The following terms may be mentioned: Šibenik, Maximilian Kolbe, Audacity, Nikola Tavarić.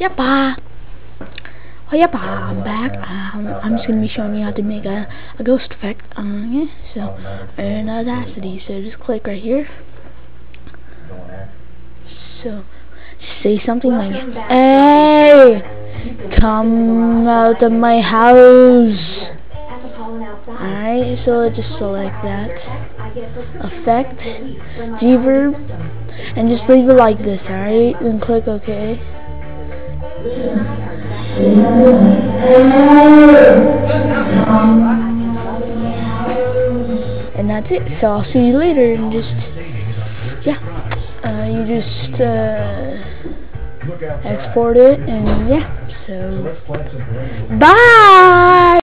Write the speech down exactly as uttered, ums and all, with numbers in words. Yappa! Oh yeah, I'm back. Um, I'm just gonna be showing you how to make a, a ghost effect. Um, yeah, so in Audacity, so just click right here. So say something like, "Hey, come out of my house." Alright, so just select that effect, reverb, and just leave it like this. Alright, and click OK. And that's it. So I'll see you later. And just yeah, uh, you just uh, export it, and yeah. So bye.